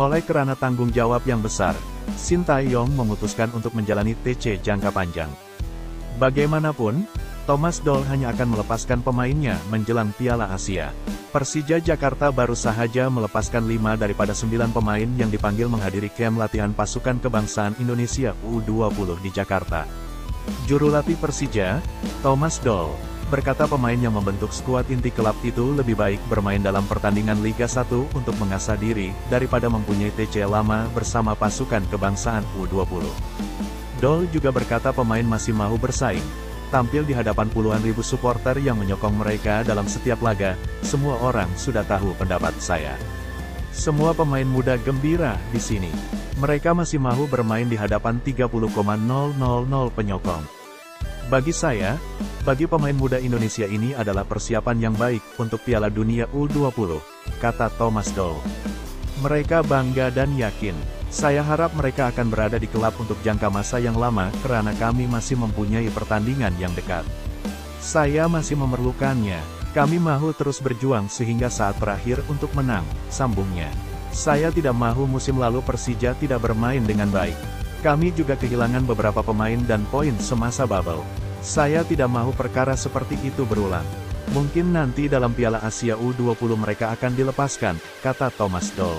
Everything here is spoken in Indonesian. Oleh karena tanggung jawab yang besar, Shin Tae-yong memutuskan untuk menjalani TC jangka panjang. Bagaimanapun, Thomas Doll hanya akan melepaskan pemainnya menjelang Piala Asia. Persija Jakarta baru sahaja melepaskan 5 daripada 9 pemain yang dipanggil menghadiri kamp latihan Pasukan Kebangsaan Indonesia U20 di Jakarta. Juru latih Persija, Thomas Doll, berkata pemain yang membentuk skuad inti klub itu lebih baik bermain dalam pertandingan Liga 1 untuk mengasah diri daripada mempunyai TC lama bersama Pasukan Kebangsaan U20. Doll juga berkata pemain masih mau bersaing, tampil di hadapan puluhan ribu supporter yang menyokong mereka dalam setiap laga. Semua orang sudah tahu pendapat saya. Semua pemain muda gembira di sini. Mereka masih mau bermain di hadapan 30,000 penyokong. Bagi saya, bagi pemain muda Indonesia ini adalah persiapan yang baik untuk Piala Dunia U20, kata Thomas Doll. Mereka bangga dan yakin. Saya harap mereka akan berada di klub untuk jangka masa yang lama karena kami masih mempunyai pertandingan yang dekat. Saya masih memerlukannya. Kami mau terus berjuang sehingga saat terakhir untuk menang, sambungnya. Saya tidak mau musim lalu Persija tidak bermain dengan baik. Kami juga kehilangan beberapa pemain dan poin semasa bubble. Saya tidak mau perkara seperti itu berulang. Mungkin nanti dalam Piala Asia U20 mereka akan dilepaskan, kata Thomas Doll.